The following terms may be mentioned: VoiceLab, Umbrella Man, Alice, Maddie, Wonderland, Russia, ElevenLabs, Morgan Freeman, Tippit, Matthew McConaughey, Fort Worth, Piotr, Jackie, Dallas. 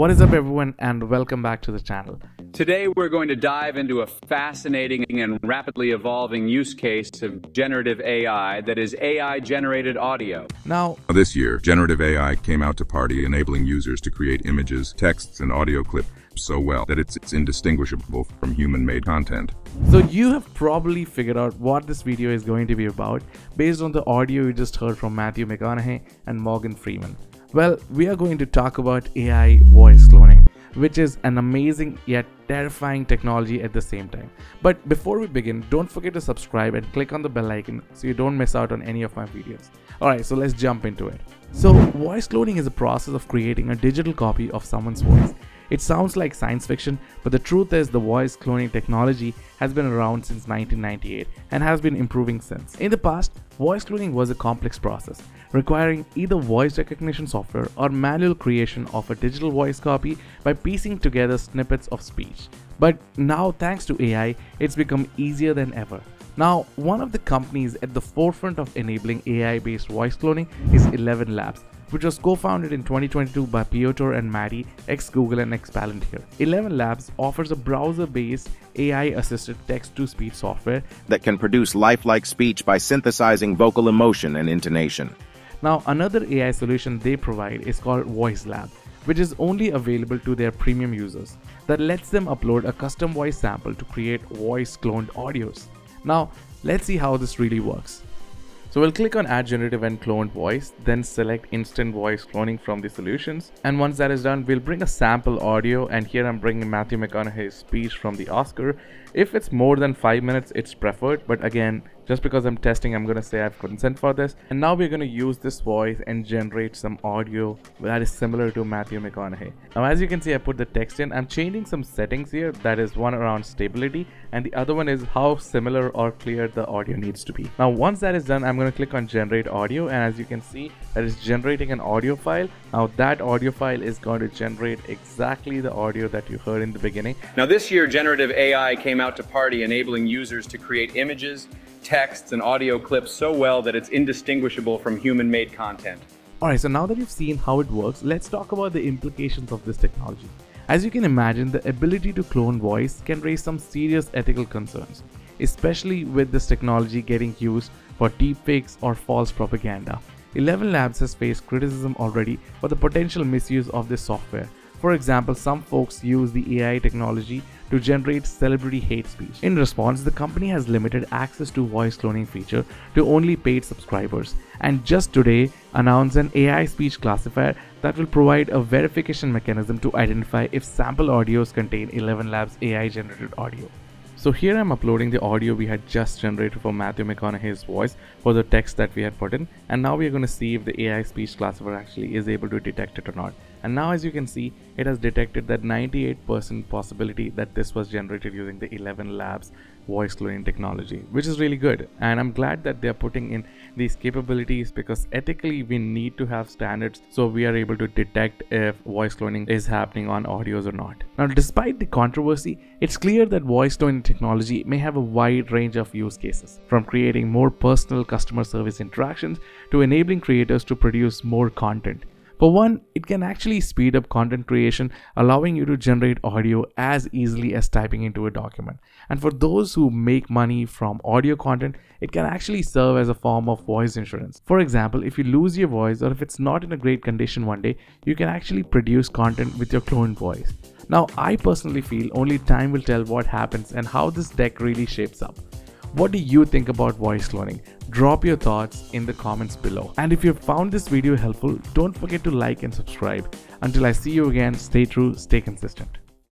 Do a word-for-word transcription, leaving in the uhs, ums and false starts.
What is up, everyone, and welcome back to the channel. Today we're going to dive into a fascinating and rapidly evolving use case of generative A I that is A I-generated audio. Now, this year, generative A I came out to party, enabling users to create images, texts, and audio clips so well that it's, it's indistinguishable from human-made content. So you have probably figured out what this video is going to be about based on the audio you just heard from Matthew McConaughey and Morgan Freeman. Well, we are going to talk about A I voice cloning, which is an amazing yet terrifying technology at the same time. But before we begin, don't forget to subscribe and click on the bell icon so you don't miss out on any of my videos. Alright, so let's jump into it. So, voice cloning is a process of creating a digital copy of someone's voice. It sounds like science fiction, but the truth is the voice cloning technology has been around since nineteen ninety-eight and has been improving since. In the past, voice cloning was a complex process, requiring either voice recognition software or manual creation of a digital voice copy by piecing together snippets of speech. But now, thanks to A I, it's become easier than ever. Now, one of the companies at the forefront of enabling A I-based voice cloning is ElevenLabs, which was co-founded in twenty twenty-two by Piotr and Maddie, ex-Google and ex-Palantir. ElevenLabs offers a browser-based A I-assisted text-to-speech software that can produce lifelike speech by synthesizing vocal emotion and intonation. Now, another A I solution they provide is called VoiceLab, which is only available to their premium users, that lets them upload a custom voice sample to create voice-cloned audios. Now, let's see how this really works. So we'll click on Add Generative and Cloned Voice, then select Instant Voice Cloning from the solutions. And once that is done, we'll bring a sample audio, and here I'm bringing Matthew McConaughey's speech from the Oscar. If it's more than five minutes, it's preferred. But again, just because I'm testing, I'm gonna say I have consent for this. And now we're gonna use this voice and generate some audio that is similar to Matthew McConaughey. Now, as you can see, I put the text in. I'm changing some settings here. That is one around stability, and the other one is how similar or clear the audio needs to be. Now, once that is done, I'm going to click on generate audio, and as you can see, that is generating an audio file. Now that audio file is going to generate exactly the audio that you heard in the beginning. Now this year, generative A I came out to party, enabling users to create images, texts, and audio clips so well that it's indistinguishable from human-made content. Alright, so now that you've seen how it works, let's talk about the implications of this technology. As you can imagine, the ability to clone voice can raise some serious ethical concerns, especially with this technology getting used for deepfakes or false propaganda. ElevenLabs has faced criticism already for the potential misuse of this software. For example, some folks use the A I technology to generate celebrity hate speech. In response, the company has limited access to voice cloning feature to only paid subscribers, and just today announced an A I speech classifier that will provide a verification mechanism to identify if sample audios contain ElevenLabs A I generated audio. So here I'm uploading the audio we had just generated for Matthew McConaughey's voice for the text that we had put in, and now we're going to see if the A I speech classifier actually is able to detect it or not. And now, as you can see, it has detected that ninety-eight percent possibility that this was generated using the ElevenLabs voice cloning technology, which is really good. And I'm glad that they're putting in these capabilities, because ethically we need to have standards so we are able to detect if voice cloning is happening on audios or not. Now, despite the controversy, it's clear that voice cloning technology may have a wide range of use cases, from creating more personal customer service interactions to enabling creators to produce more content. For one, it can actually speed up content creation, allowing you to generate audio as easily as typing into a document. And for those who make money from audio content, it can actually serve as a form of voice insurance. For example, if you lose your voice or if it's not in a great condition one day, you can actually produce content with your cloned voice. Now, I personally feel only time will tell what happens and how this tech really shapes up. What do you think about voice cloning? Drop your thoughts in the comments below. And if you found this video helpful, don't forget to like and subscribe. Until I see you again, stay true, stay consistent.